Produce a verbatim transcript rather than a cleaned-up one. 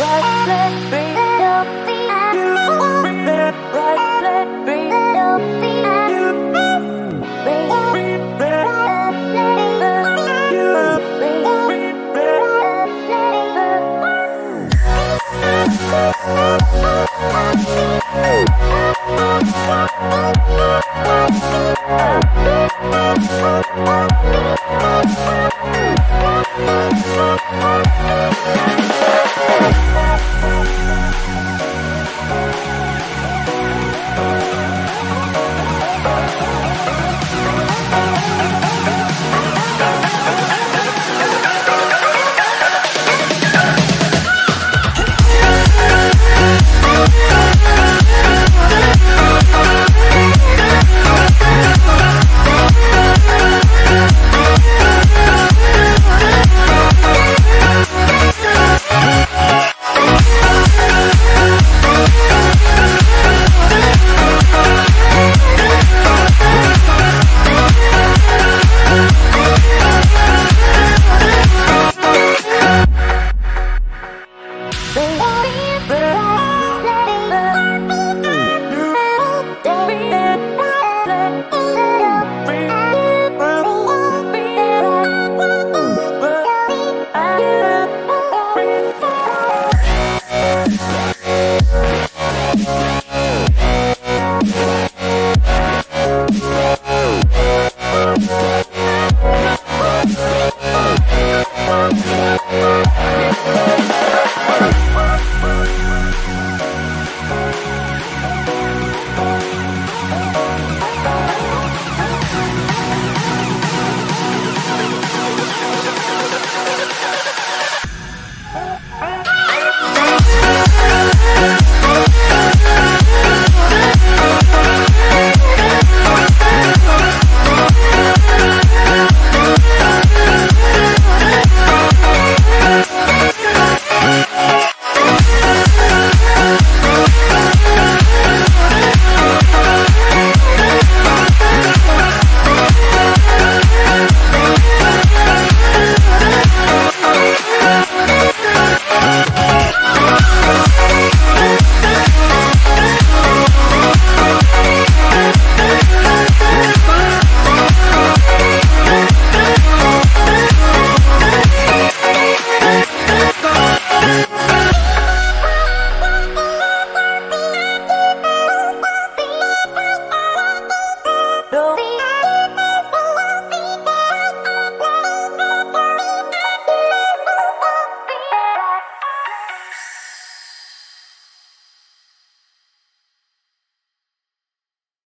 right, right, right.